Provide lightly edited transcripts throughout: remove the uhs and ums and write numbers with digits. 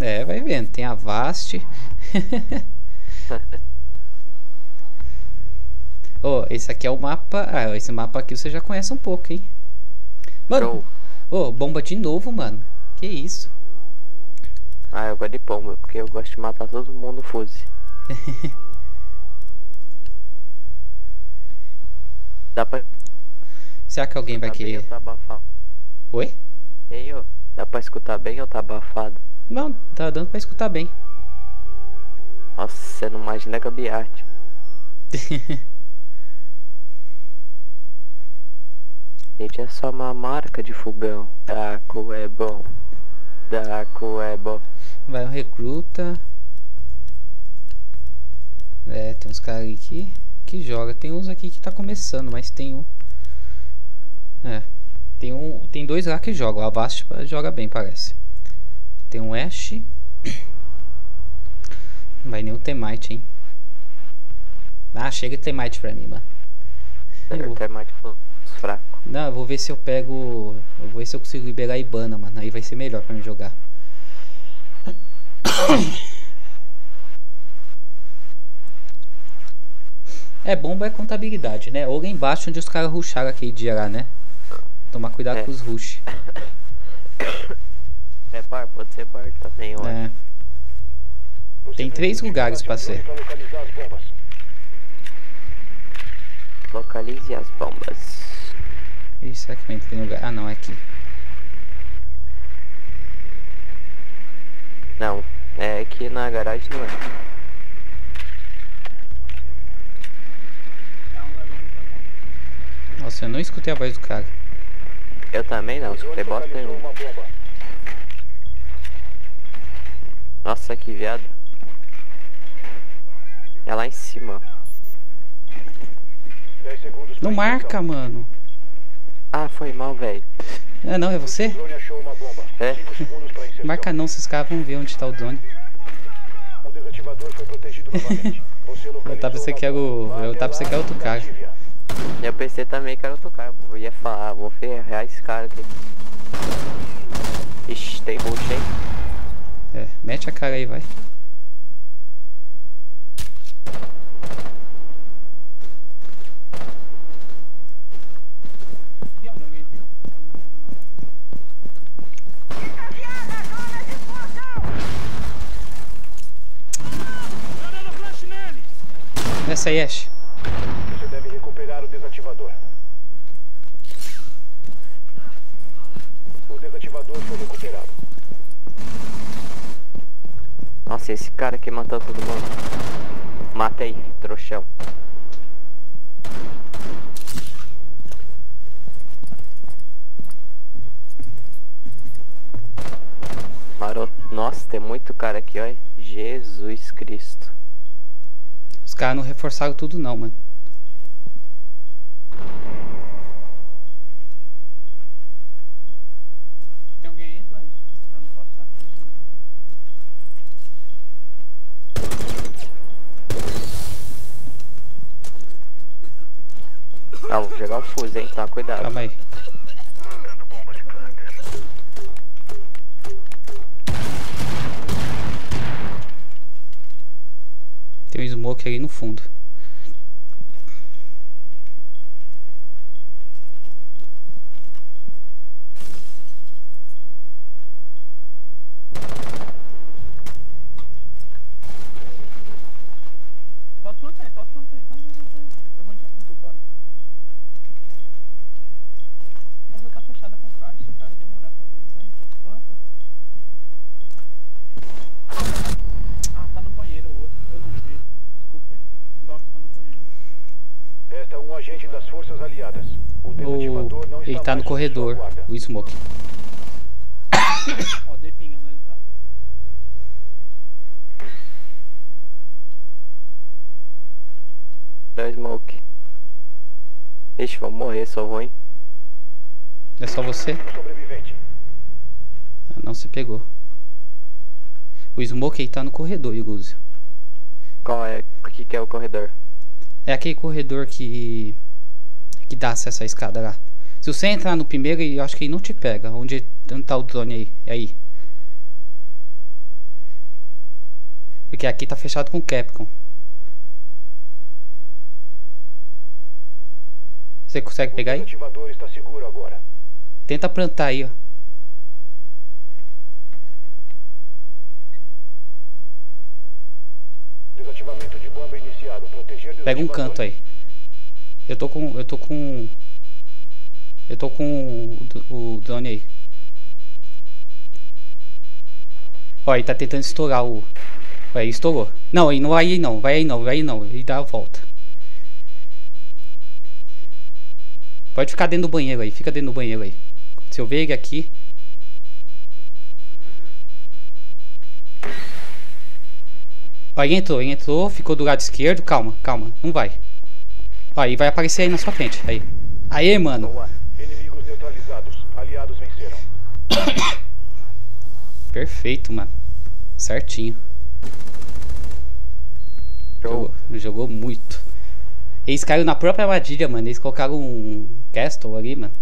É, vai vendo. Tem a Vaste. Oh, esse aqui é o mapa. Ah, esse mapa aqui você já conhece um pouco, hein? Mano, oh, bomba de novo, mano. Que isso? Ah, eu gosto de bomba, porque eu gosto de matar todo mundo fuzil. Dá pra... Será que alguém vai querer? Tá abafado. Oi? Ei, ô, dá pra escutar bem ou tá abafado? Não, tá dando pra escutar bem. Nossa, você não imagina a Gabiarte. Gente, é só uma marca de fogão. Daco é bom. Daco é bom. Vai um recruta. É, tem uns caras aqui que joga. Tem uns aqui que tá começando, mas tem um... É, tem dois lá que jogam. O Avast joga bem, parece. Tem um Ash. Não vai nem o Temite, hein. Ah, chega o Temite pra mim, mano. O Temite ficou fraco. Não, eu vou ver se eu pego... Eu vou ver se eu consigo liberar a Hibana, mano. Aí vai ser melhor pra me jogar. É, bomba é contabilidade, né? Ou lá embaixo onde os caras rusharam aquele dia lá, né? Tomar cuidado com os rush. É bar, pode ser bar também, ó. É. Tem 3 lugares pra ser. Localize as bombas. Ih, será que eu entrei no lugar? Ah, não, é aqui. Não, é aqui na garagem, não é. Nossa, eu não escutei a voz do cara. Eu também não, escutei bosta nenhuma. Nossa, que viado. É lá em cima. Não marca, mano. Ah, foi mal, velho. Ah, não, é você? É. Marca não, esses caras vão ver onde tá o Doni. O desativador foi protegido novamente. Você localizou. Eu tava pensando que era outro cara. Eu pensei também que era outro cara. Eu ia falar, vou ferrar esse cara aqui. Ixi, tem rush, hein? É, mete a cara aí, vai. Essa aí, Ash. Você deve recuperar o desativador. O desativador foi recuperado. Nossa, esse cara que matou todo mundo. Mata aí, trouxão. Maroto. Nossa, tem muito cara aqui, ó. Jesus Cristo. Os caras não reforçaram tudo não, mano. Tem alguém aí, Tony? Eu não posso estar aqui. Ah, vou jogar o fuso, hein? Tá, cuidado. Calma aí. Tem um smoke ali no fundo. Pode plantar, pode plantar. Eu vou entrar com tu, bora. Mas eu tá fechada com caixa, cara, demorar pra ver. Vai, planta. Ah, tá no banheiro o outro. Resta um agente das forças aliadas. O desativador não está. Ele tá no corredor, o smoke. Ó, dei pinga onde ele tá. Dá smoke. Ixi, vou morrer, só vou, hein. É só você? Ah, não, você pegou. O smoke aí tá no corredor, Igúcio. Qual é? O que é o corredor? É aquele corredor que dá acesso à escada lá. Se você entrar no primeiro, eu acho que ele não te pega. Onde tá o drone aí? É aí. Porque aqui tá fechado com Capcom. Você consegue pegar aí? O ativador está seguro agora. Tenta plantar aí, ó. Desativamento de bomba iniciado. Proteger. Pega um canto aí. Eu tô com o drone aí. Ó, ele tá tentando estourar o... Ó, ele estourou. Não, ele não vai aí não. Vai aí não. Ele dá a volta. Pode ficar dentro do banheiro aí. Fica dentro do banheiro aí. Se eu ver ele aqui... Ó, ele entrou. Ficou do lado esquerdo. Calma. Não vai. Ó, ele vai aparecer aí na sua frente. Aí. Aê, mano. Boa. Inimigos neutralizados. Aliados venceram. Perfeito, mano. Certinho. Jogou muito. Eles caíram na própria armadilha, mano. Eles colocaram um Castle ali, mano.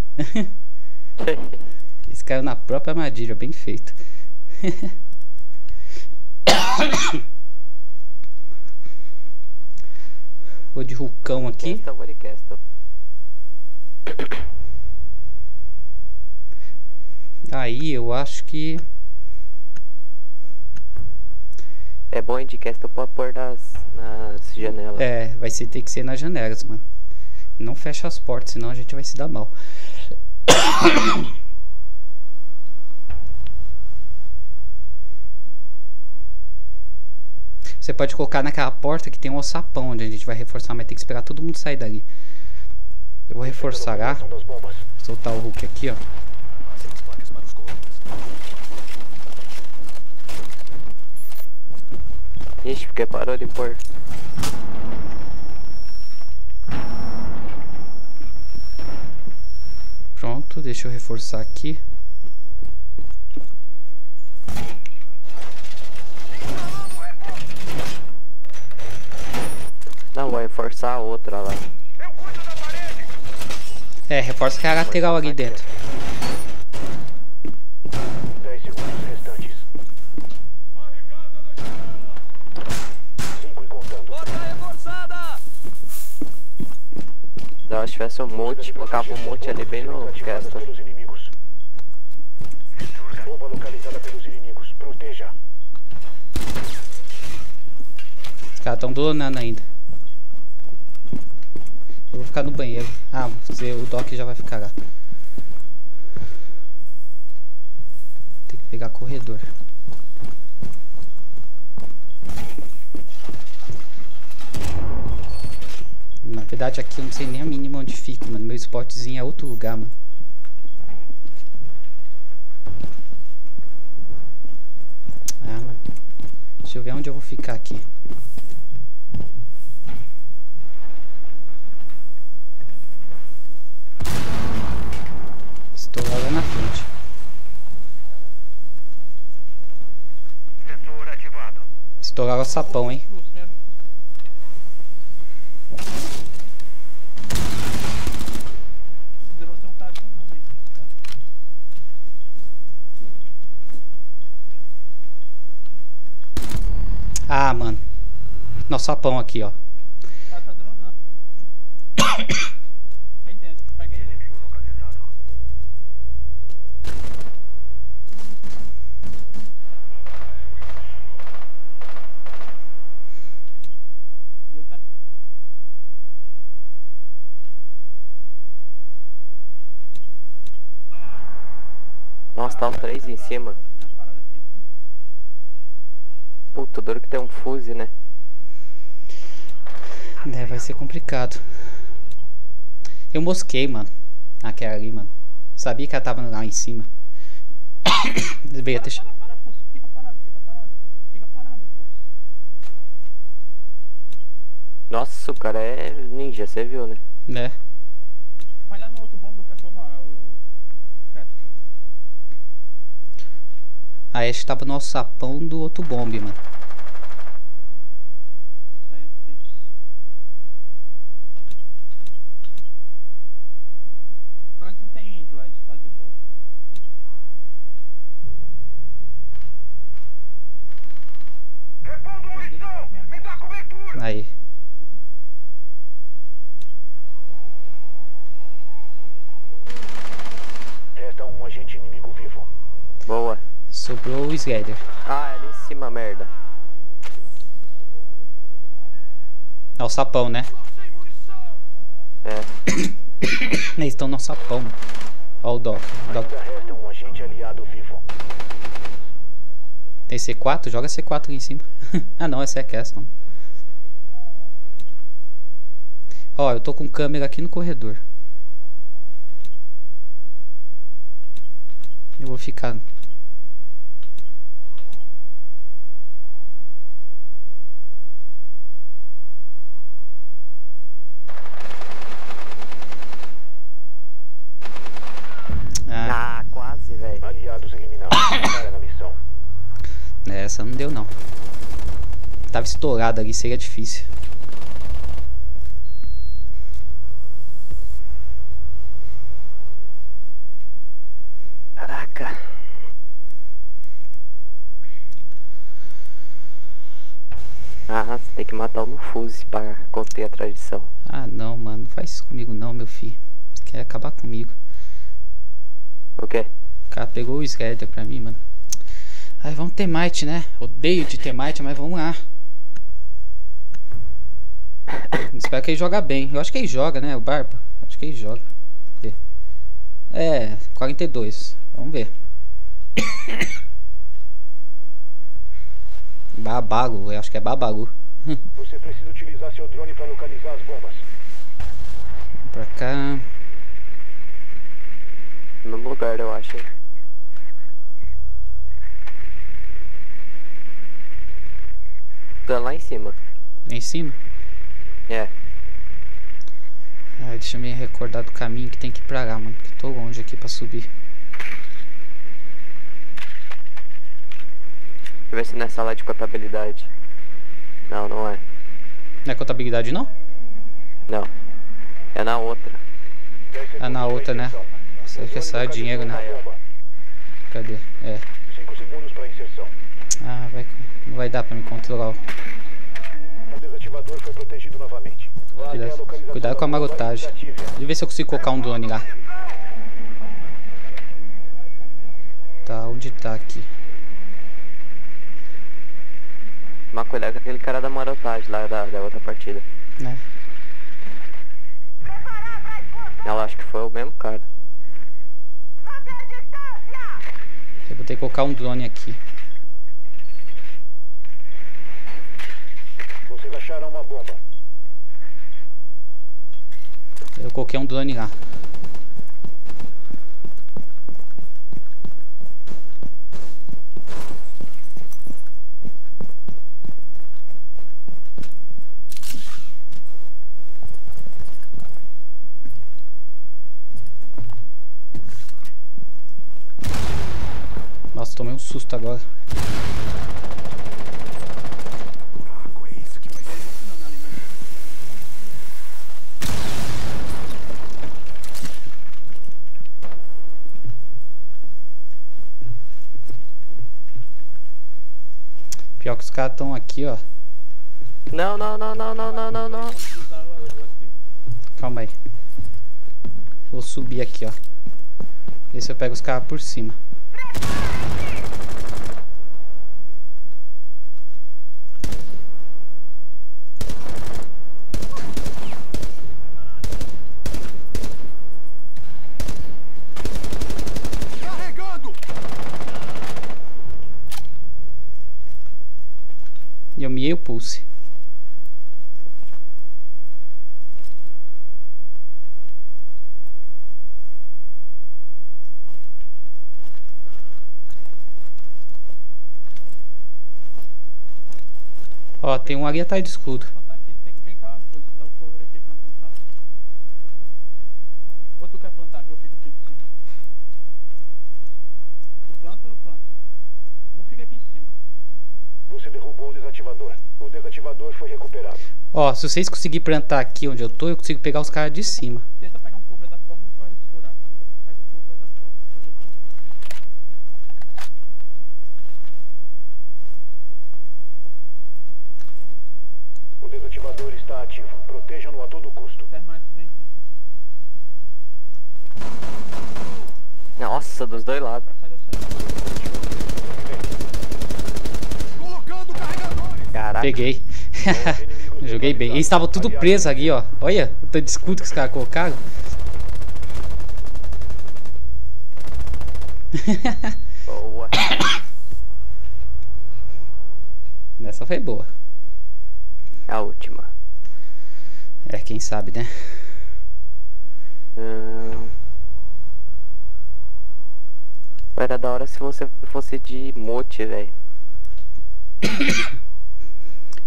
Eles caíram na própria armadilha. Bem feito. Vou de Hulkão aqui. Castle. Aí eu acho que... É bom indicar que eu posso pôr nas janelas. É, vai ter que ser nas janelas, mano. Não fecha as portas, senão a gente vai se dar mal. Você pode colocar naquela porta que tem um alçapão onde a gente vai reforçar, mas tem que esperar todo mundo sair dali. Eu vou reforçar lá. Soltar o Hulk aqui, ó. Ixi, porque parou de pôr. Pronto, deixa eu reforçar aqui. Não, vou reforçar a outra lá. Eu cuido da parede. É, reforça que é a lateral ali dentro. 10 segundos restantes. Se tivesse um monte, colocava um monte ali bem no casta. Bomba localizada pelos inimigos. Proteja. Os caras estão donando ainda. Eu vou ficar no banheiro. Ah, o Doc já vai ficar lá. Tem que pegar corredor. Na verdade aqui eu não sei nem a mínima onde fico, mano. Meu spotzinho é outro lugar, mano. Ah, mano. Deixa eu ver onde eu vou ficar aqui. Estou lá na frente. Setor ativado. Estourar o sapão, hein. Ah, mano. Nosso sapão aqui, ó. Ah, tá dronando. Aí dentro. Pega ele. Nossa, tá um 3 em cima. Puta, duro que tem um fuse, né? É, vai ser complicado. Eu mosquei, mano. Aquela ali, mano. Sabia que ela tava lá em cima. Devia ter... Fica parado. Nossa, o cara é ninja, você viu, né? É. Vai lá no outro bomba que eu tô A Ash tava no alçapão do outro bombe, mano. Pro Slider. Ah, é ali em cima, merda. É o sapão, né? É. Eles estão no sapão. Ó o Doc. Um agente aliado vivo. Tem C4? Joga C4 ali em cima. Ah não, essa é a Castle. Ó, eu tô com câmera aqui no corredor. Eu vou ficar... Ah, quase, velho. Aliados eliminados. Cara na missão. Essa não deu, não. Tava estourado ali, seria difícil. Caraca. Ah, você tem que matar o Lufuse para conter a tradição. Ah, não, mano. Não faz isso comigo, não, meu filho. Você quer acabar comigo. O quê? O cara pegou o Shredder pra mim, mano. Aí vamos Temite, né? Odeio de Temite, mas vamos lá. Espero que ele joga bem. Eu acho que ele joga, né? O Barba. Acho que ele joga. É, 42. Vamos ver. Babalu, eu acho que é Babalu. Você precisa utilizar seu drone para localizar as bombas. Vamos pra cá. No lugar, eu acho. Tá lá em cima. Em cima? É. Ah, deixa eu me recordar do caminho que tem que ir pra lá, mano. Que tô longe aqui pra subir. Deixa eu ver se não é sala de contabilidade. Não, não é. Não é contabilidade, não? Não. É na outra. É na outra, né? Será que é só dinheiro, né? Cadê? É. 5 segundos pra inserção. Ah, vai, não vai dar pra me controlar. O desativador foi protegido novamente. Cuidado com a marotagem. Deixa eu ver se eu consigo colocar um drone lá. Tá, onde tá aqui? Mas cuidado com aquele cara da marotagem lá da outra partida. Né? Ela acho que foi o mesmo cara. Eu vou ter que colocar um drone aqui. Vocês acharam uma bomba. Eu coloquei um drone lá. Nossa, tomei um susto agora. Pior que os caras estão aqui, ó. Não, não, não, não, não, não, não, não. Calma aí. Vou subir aqui, ó. Ver se eu pego os caras por cima. Eu miei o pulse. Ó, tem um ali atrás do escudo. Ou tu quer plantar que eu fico aqui em cima? Planta ou planta? Não fica aqui em cima. Você derrubou o desativador. O desativador foi recuperado. Ó, se vocês conseguirem plantar aqui onde eu tô, eu consigo pegar os caras de cima. Tenta pegar um pouco da porta e vai explorar. Pega um pouco da porta. O desativador está ativo. Protejam-no a todo custo. Thermite, vem. Nossa, dos dois lados. Peguei. Joguei bem. Eles estavam tudo preso aqui, ó. Olha o tanto de escudo que os caras colocaram. Essa foi boa. A última. É, quem sabe, né? Era da hora se você fosse de mote, velho.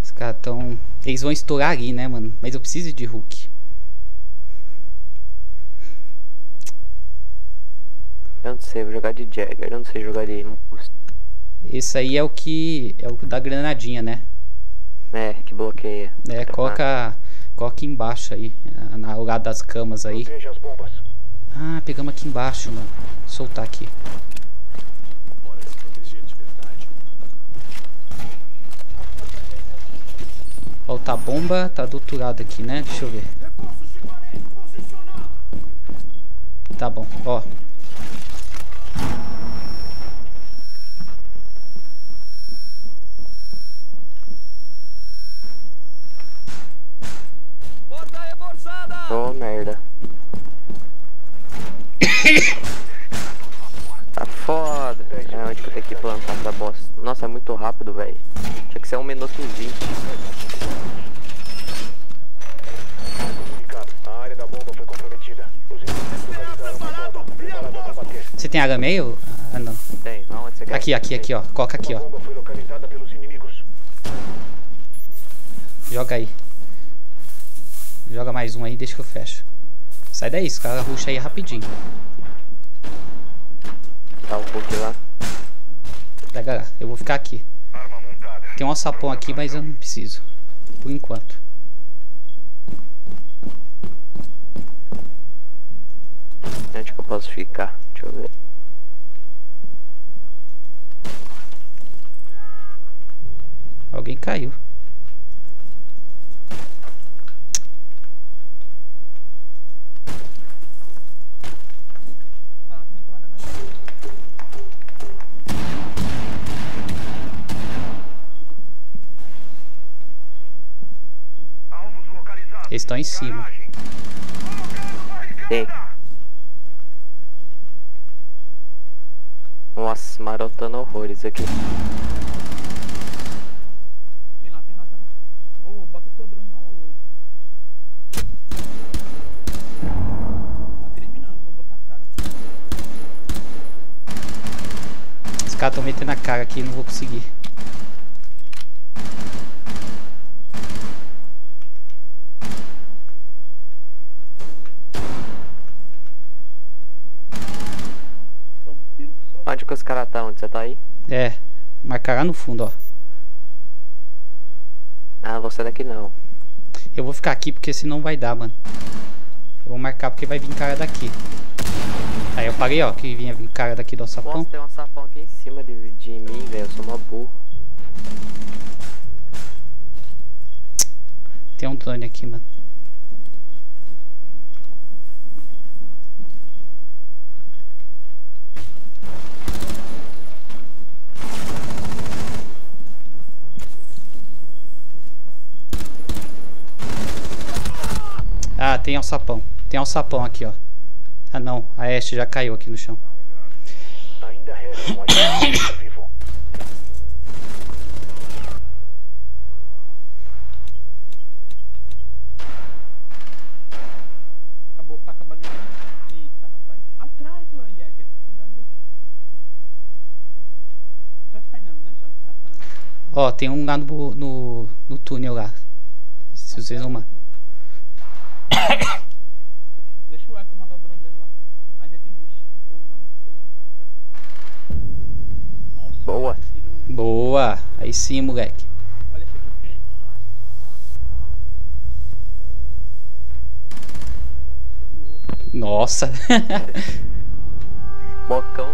Os caras tão... Eles vão estourar ali, né, mano? Mas eu preciso de Hulk. Eu não sei, vou jogar de Jagger. Eu não sei jogar de... Esse aí é o que... É o da granadinha, né? É, que bloqueia. É, coloca embaixo aí. Ao lado das camas aí. Ah, pegamos aqui embaixo, mano. Vou soltar aqui. Ó, tá a bomba, tá do outro lado aqui, né? Deixa eu ver. Tá bom, ó. Oh, merda. Tá foda. É onde que eu tenho que plantar essa bosta. Nossa, é muito rápido, velho. Tinha que ser 1 minuto e 20. Você tem água meio? Ah, não. Tem. Aonde você quer? Aqui, ó. Coloca aqui, ó. Joga aí. Joga mais um aí, deixa que eu fecho. Sai daí, os caras rusham aí rapidinho. Tá um pouco lá. Pega lá, eu vou ficar aqui. Tem um alçapão aqui, mas eu não preciso. Por enquanto. Onde que eu posso ficar? Deixa eu ver. Alguém caiu. Eles estão em cima. Tem. Nossa, marotando horrores aqui. Tem lá. Ô, bota o teu drone lá, ô. Tá terminando, vou botar a cara. Os caras estão metendo a cara aqui, não vou conseguir. Onde que os caras tá? Onde você tá aí? É, marcar lá no fundo, ó. Ah, você daqui não. Eu vou ficar aqui porque senão vai dar, mano. Eu vou marcar porque vai vir cara daqui. Aí eu parei, ó, que vinha vir cara daqui do alçapão. Nossa, tem um alçapão aqui em cima de mim, velho. Eu sou uma burra. Tem um drone aqui, mano. Ah, tem alçapão. Tem alçapão aqui, ó. Ah, não. A Ashe já caiu aqui no chão. Ainda vivo. Acabou, tá acabando. Eita, rapaz. Atrás, ô Jäger. Cuidado aí. Não vai ficar não, né? Ó, tem um lá no túnel lá. Se vocês não matam. Deixa o Eco mandar o drone dele lá. Aí já tem rush. Ou não, sei lá. Boa. Boa. Aí sim, moleque. Olha esse aqui, gente. Nossa. Bocão.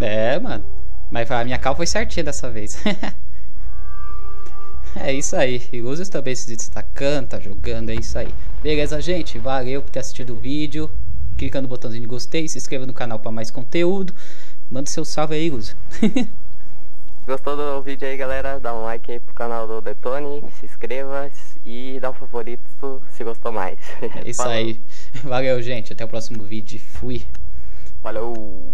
É, mano. Mas a minha cal foi certinha dessa vez. É isso aí, Igúcio também se destacando, tá jogando, é isso aí. Beleza, gente? Valeu por ter assistido o vídeo. Clica no botãozinho de gostei, se inscreva no canal pra mais conteúdo. Manda seu salve aí, Igúcio. gostou do vídeo aí, galera, dá um like aí pro canal do Detone, se inscreva e dá um favorito se gostou mais. É isso aí. Valeu, gente. Até o próximo vídeo. Fui. Valeu.